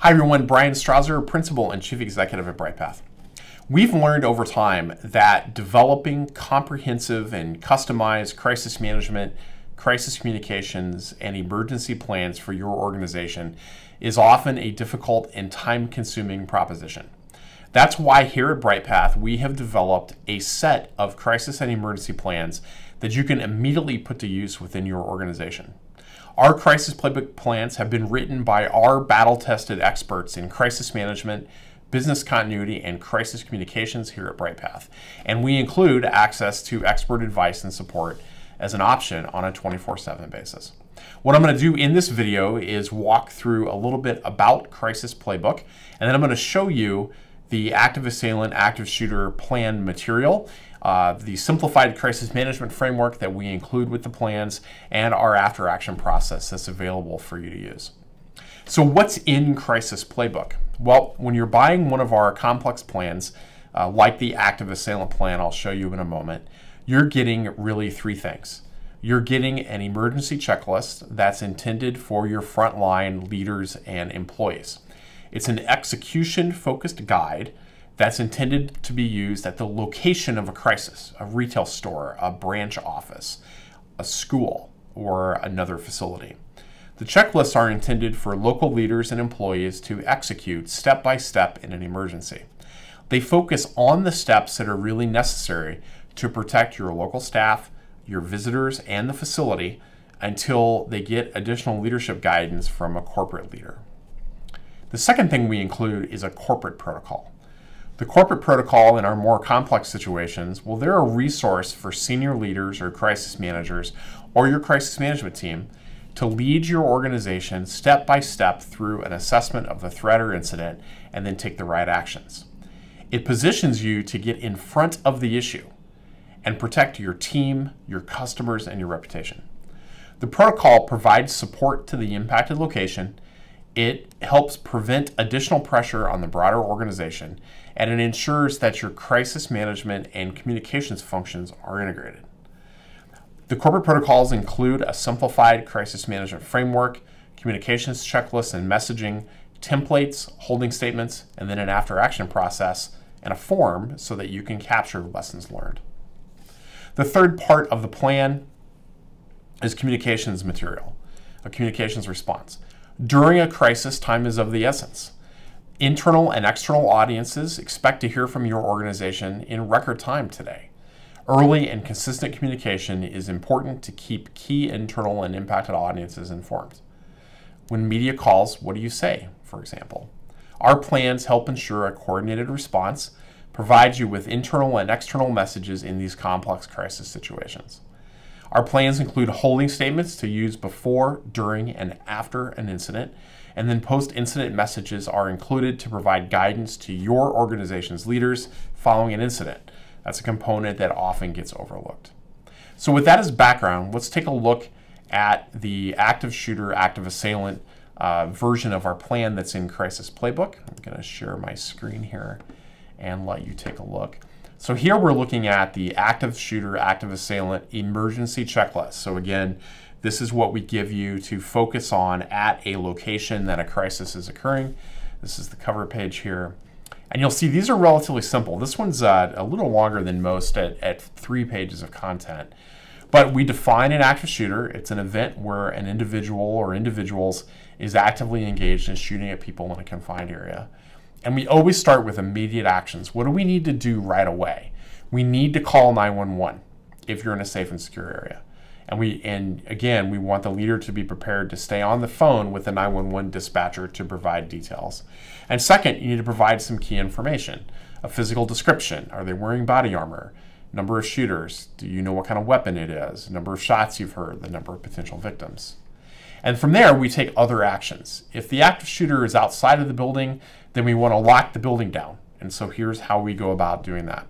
Hi everyone, Bryan Strawser, Principal and Chief Executive at Bryghtpath. We've learned over time that developing comprehensive and customized crisis management, crisis communications, and emergency plans for your organization is often a difficult and time-consuming proposition. That's why here at Bryghtpath, we have developed a set of crisis and emergency plans that you can immediately put to use within your organization. Our Crisis Playbook plans have been written by our battle-tested experts in crisis management, business continuity, and crisis communications here at Bryghtpath. And we include access to expert advice and support as an option on a 24/7 basis. What I'm going to do in this video is walk through a little bit about Crisis Playbook, and then I'm going to show you the Active Assailant, Active Shooter plan material, the simplified crisis management framework that we include with the plans, and our after action process that's available for you to use. So what's in Crisis Playbook? Well, when you're buying one of our complex plans, like the Active Assailant plan I'll show you in a moment, you're getting really three things. You're getting an emergency checklist that's intended for your frontline leaders and employees. It's an execution-focused guide that's intended to be used at the location of a crisis, a retail store, a branch office, a school, or another facility. The checklists are intended for local leaders and employees to execute step-by-step in an emergency. They focus on the steps that are really necessary to protect your local staff, your visitors, and the facility until they get additional leadership guidance from a corporate leader. The second thing we include is a corporate protocol. The corporate protocol in our more complex situations, well, they're a resource for senior leaders or crisis managers or your crisis management team to lead your organization step by step through an assessment of the threat or incident and then take the right actions. It positions you to get in front of the issue and protect your team, your customers, and your reputation. The protocol provides support to the impacted location, it helps prevent additional pressure on the broader organization, and it ensures that your crisis management and communications functions are integrated. The corporate protocols include a simplified crisis management framework, communications checklists and messaging, templates, holding statements, and then an after-action process and a form so that you can capture lessons learned. The third part of the plan is communications material, a communications response. During a crisis, time is of the essence. Internal and external audiences expect to hear from your organization in record time today. Early and consistent communication is important to keep key internal and impacted audiences informed. When media calls, what do you say, for example? Our plans help ensure a coordinated response, provides you with internal and external messages in these complex crisis situations. Our plans include holding statements to use before, during, and after an incident, and then post-incident messages are included to provide guidance to your organization's leaders following an incident. That's a component that often gets overlooked. So with that as background, let's take a look at the Active Shooter, Active Assailant version of our plan that's in Crisis Playbook. I'm going to share my screen here and let you take a look. So here we're looking at the Active Shooter, Active Assailant emergency checklist. So again, this is what we give you to focus on at a location that a crisis is occurring. This is the cover page here. And you'll see these are relatively simple. This one's a little longer than most at 3 pages of content. But we define an active shooter. It's an event where an individual or individuals is actively engaged in shooting at people in a confined area. And we always start with immediate actions. What do we need to do right away? We need to call 911 if you're in a safe and secure area. And again, we want the leader to be prepared to stay on the phone with the 911 dispatcher to provide details. And second, you need to provide some key information. A physical description. Are they wearing body armor? Number of shooters. Do you know what kind of weapon it is? Number of shots you've heard. The number of potential victims. And from there, we take other actions. If the active shooter is outside of the building, then we want to lock the building down. And so here's how we go about doing that.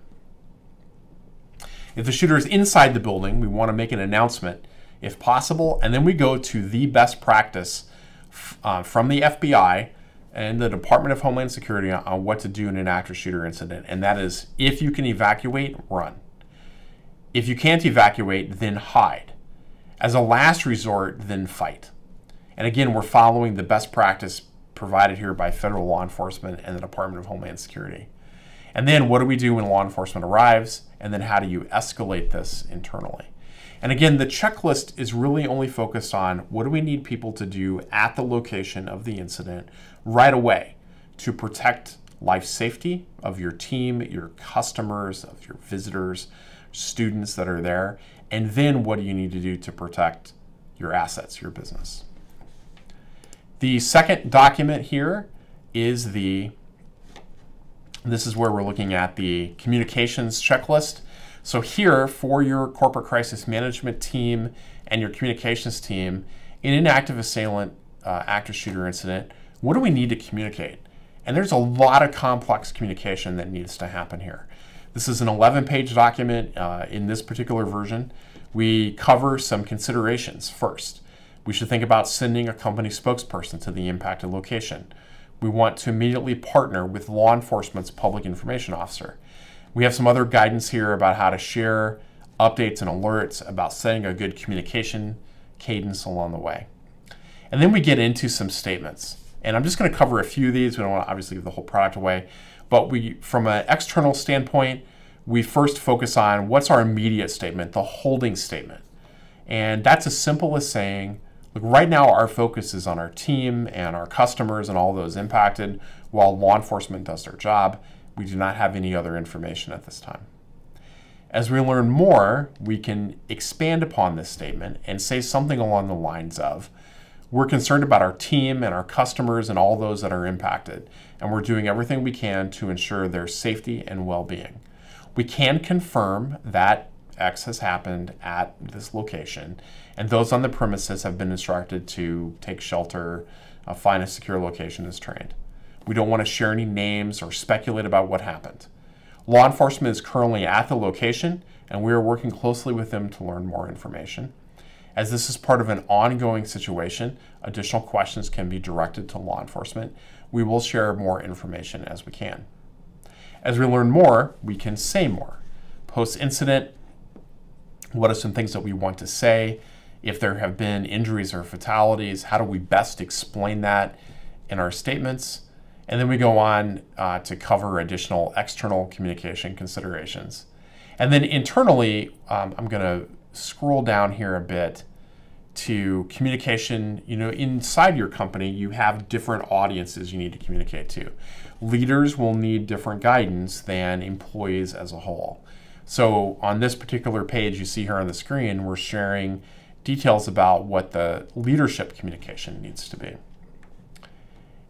If the shooter is inside the building, we want to make an announcement if possible, and then we go to the best practice from the FBI and the Department of Homeland Security on what to do in an active shooter incident. And that is, if you can evacuate, run. If you can't evacuate, then hide. As a last resort, then fight. And again, we're following the best practice provided here by federal law enforcement and the Department of Homeland Security. And then what do we do when law enforcement arrives? And then how do you escalate this internally? And again, the checklist is really only focused on what do we need people to do at the location of the incident right away to protect life safety of your team, your customers, of your visitors, students that are there, and then what do you need to do to protect your assets, your business. The second document here is this is where we're looking at the communications checklist. So here for your corporate crisis management team and your communications team, in an active assailant, active shooter incident, what do we need to communicate? And there's a lot of complex communication that needs to happen here. This is an 11-page document. In this particular version, we cover some considerations. First, we should think about sending a company spokesperson to the impacted location. We want to immediately partner with law enforcement's public information officer. We have some other guidance here about how to share updates and alerts, about setting a good communication cadence along the way. And then we get into some statements. And I'm just going to cover a few of these. We don't want to obviously give the whole product away. But from an external standpoint, we first focus on what's our immediate statement, the holding statement. And that's as simple as saying, look, right now our focus is on our team and our customers and all those impacted while law enforcement does their job. We do not have any other information at this time. As we learn more, we can expand upon this statement and say something along the lines of, we're concerned about our team and our customers and all those that are impacted, and we're doing everything we can to ensure their safety and well-being. We can confirm that X has happened at this location, and those on the premises have been instructed to take shelter, find a secure location as trained. We don't want to share any names or speculate about what happened. Law enforcement is currently at the location, and we are working closely with them to learn more information. As this is part of an ongoing situation, additional questions can be directed to law enforcement. We will share more information as we can. As we learn more, we can say more. Post-incident, what are some things that we want to say? If there have been injuries or fatalities, how do we best explain that in our statements? And then we go on to cover additional external communication considerations. And then internally, I'm going to scroll down here a bit to communication. You know, inside your company, you have different audiences you need to communicate to. Leaders will need different guidance than employees as a whole. So on this particular page you see here on the screen, we're sharing details about what the leadership communication needs to be.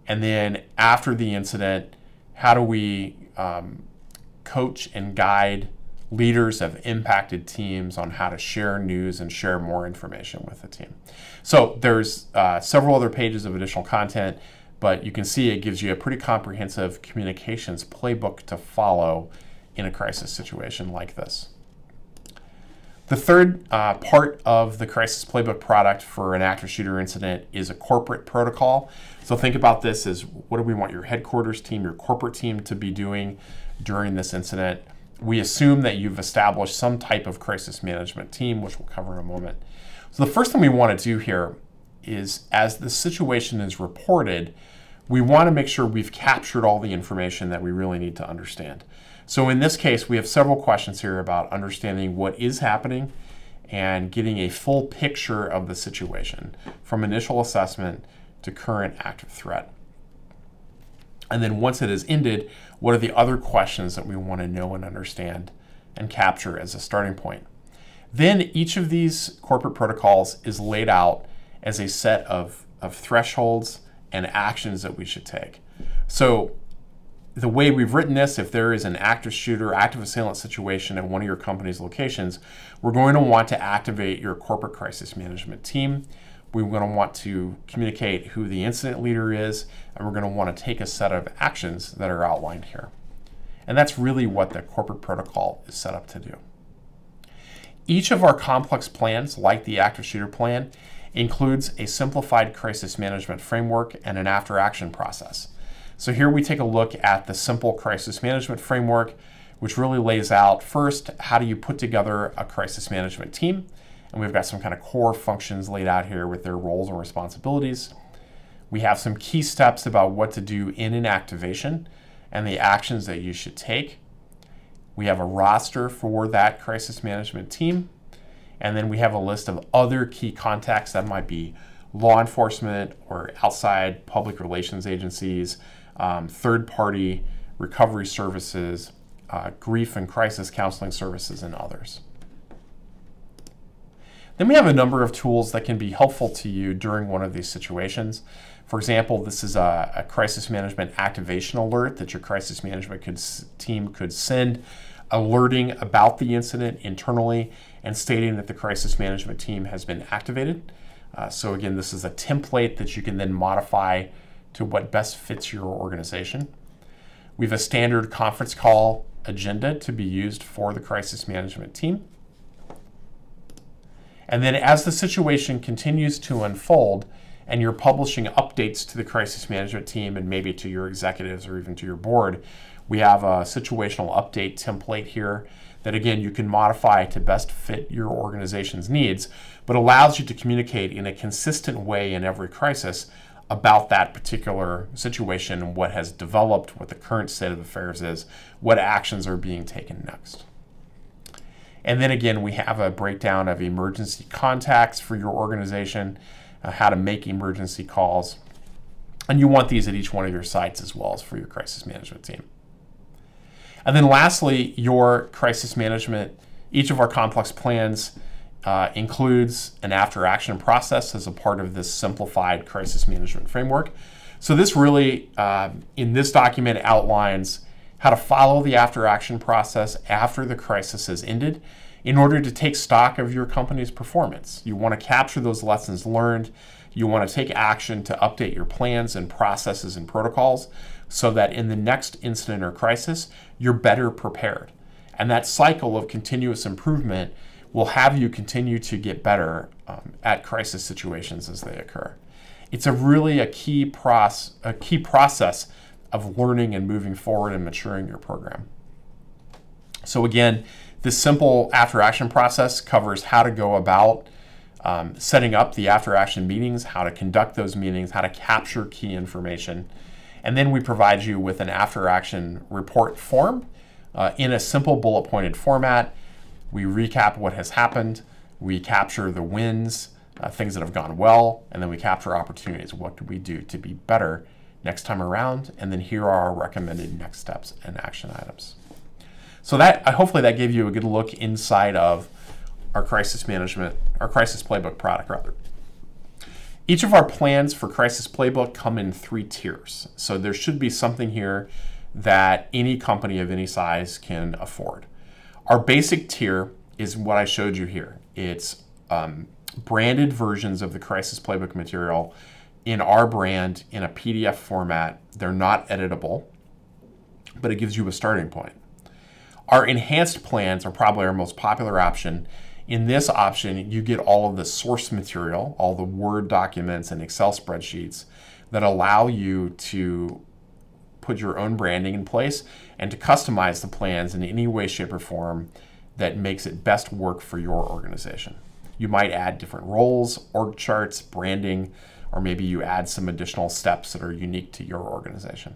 And then after the incident, how do we coach and guide leaders of impacted teams on how to share news and share more information with the team. So there's several other pages of additional content, but you can see it gives you a pretty comprehensive communications playbook to follow in a crisis situation like this. The third part of the Crisis Playbook product for an active shooter incident is a corporate protocol. So think about this as, what do we want your headquarters team, your corporate team to be doing during this incident? We assume that you've established some type of crisis management team, which we'll cover in a moment. So the first thing we want to do here is, as the situation is reported, we want to make sure we've captured all the information that we really need to understand. So in this case, we have several questions here about understanding what is happening and getting a full picture of the situation, from initial assessment to current active threat. And then once it is ended, what are the other questions that we want to know and understand and capture as a starting point? Then each of these corporate protocols is laid out as a set of thresholds and actions that we should take. So the way we've written this, if there is an active shooter, active assailant situation at one of your company's locations, we're going to want to activate your corporate crisis management team. We're going to want to communicate who the incident leader is, and we're going to want to take a set of actions that are outlined here. And that's really what the corporate protocol is set up to do. Each of our complex plans, like the active shooter plan, includes a simplified crisis management framework and an after-action process. So here we take a look at the simple crisis management framework, which really lays out first, how do you put together a crisis management team? And we've got some kind of core functions laid out here with their roles and responsibilities. We have some key steps about what to do in an activation and the actions that you should take. We have a roster for that crisis management team. And then we have a list of other key contacts that might be law enforcement or outside public relations agencies, third-party recovery services, grief and crisis counseling services, and others. Then we have a number of tools that can be helpful to you during one of these situations. For example, this is a crisis management activation alert that your crisis management team could send, alerting about the incident internally and stating that the crisis management team has been activated. So again, this is a template that you can then modify to what best fits your organization. We have a standard conference call agenda to be used for the crisis management team. And then as the situation continues to unfold and you're publishing updates to the crisis management team and maybe to your executives or even to your board, we have a situational update template here that again you can modify to best fit your organization's needs, but allows you to communicate in a consistent way in every crisis about that particular situation, what has developed, what the current state of affairs is, what actions are being taken next. And then again, we have a breakdown of emergency contacts for your organization, how to make emergency calls. And you want these at each one of your sites as well as for your crisis management team. And then lastly, your crisis management, each of our complex plans includes an after-action process as a part of this simplified crisis management framework. So this really, in this document, outlines how to follow the after-action process after the crisis has ended in order to take stock of your company's performance. You want to capture those lessons learned. You want to take action to update your plans and processes and protocols so that in the next incident or crisis, you're better prepared. And that cycle of continuous improvement will have you continue to get better at crisis situations as they occur. It's a key process of learning and moving forward and maturing your program. So again, this simple after-action process covers how to go about setting up the after-action meetings, how to conduct those meetings, how to capture key information. And then we provide you with an after-action report form in a simple bullet-pointed format. We recap what has happened. We capture the wins, things that have gone well, and then we capture opportunities. What could we do to be better next time around? And then here are our recommended next steps and action items. So that hopefully that gave you a good look inside of our crisis management, our Crisis Playbook product rather. Each of our plans for Crisis Playbook come in 3 tiers. So there should be something here that any company of any size can afford. Our basic tier is what I showed you here. It's branded versions of the Crisis Playbook material in our brand, in a PDF format. They're not editable, but it gives you a starting point. Our enhanced plans are probably our most popular option. In this option, you get all of the source material, all the Word documents and Excel spreadsheets that allow you to put your own branding in place and to customize the plans in any way, shape, or form that makes it best work for your organization. You might add different roles, org charts, branding, or maybe you add some additional steps that are unique to your organization.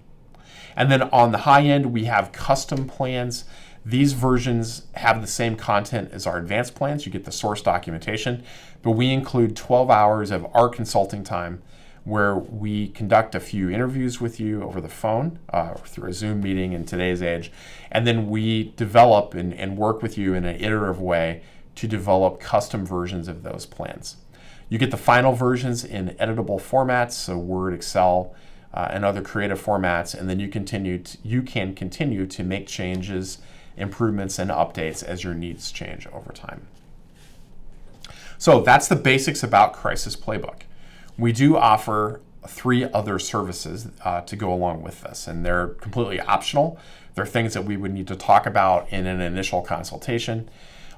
And then on the high end, we have custom plans. These versions have the same content as our advanced plans. You get the source documentation, but we include 12 hours of our consulting time where we conduct a few interviews with you over the phone or through a Zoom meeting in today's age. And then we develop and work with you in an iterative way to develop custom versions of those plans. You get the final versions in editable formats, so Word, Excel, and other creative formats, and then you can continue to make changes, improvements, and updates as your needs change over time. So that's the basics about Crisis Playbook. We do offer 3 other services to go along with this, and they're completely optional. They're things that we would need to talk about in an initial consultation,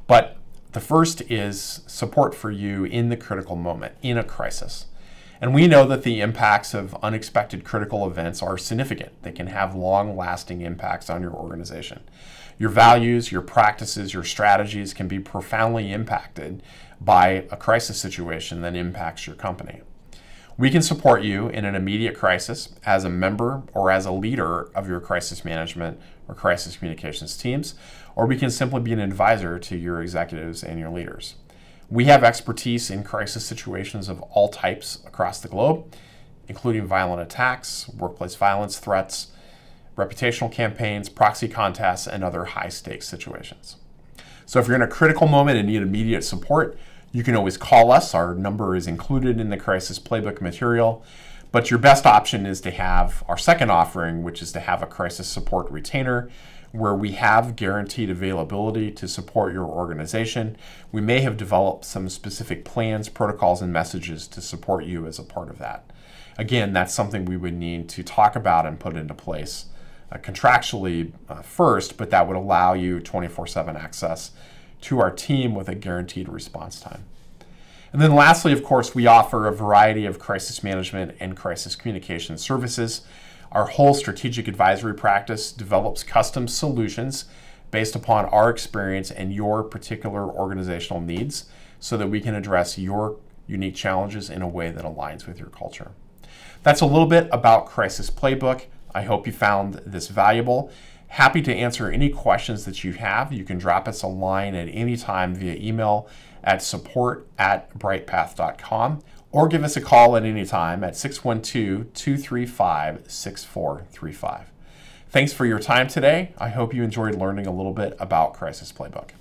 but the first is support for you in the critical moment, in a crisis. And we know that the impacts of unexpected critical events are significant. They can have long-lasting impacts on your organization. Your values, your practices, your strategies can be profoundly impacted by a crisis situation that impacts your company. We can support you in an immediate crisis as a member or as a leader of your crisis management or crisis communications teams, or we can simply be an advisor to your executives and your leaders. We have expertise in crisis situations of all types across the globe, including violent attacks, workplace violence threats, reputational campaigns, proxy contests, and other high-stakes situations. So if you're in a critical moment and need immediate support, you can always call us. Our number is included in the Crisis Playbook material, but your best option is to have our second offering, which is to have a crisis support retainer, where we have guaranteed availability to support your organization. We may have developed some specific plans, protocols, and messages to support you as a part of that. Again, that's something we would need to talk about and put into place contractually first, but that would allow you 24/7 access to our team with a guaranteed response time. And then lastly, of course, we offer a variety of crisis management and crisis communication services. Our whole strategic advisory practice develops custom solutions based upon our experience and your particular organizational needs so that we can address your unique challenges in a way that aligns with your culture. That's a little bit about Crisis Playbook. I hope you found this valuable. Happy to answer any questions that you have. You can drop us a line at any time via email at support@brightpath.com or give us a call at any time at 612-235-6435. Thanks for your time today. I hope you enjoyed learning a little bit about Crisis Playbook.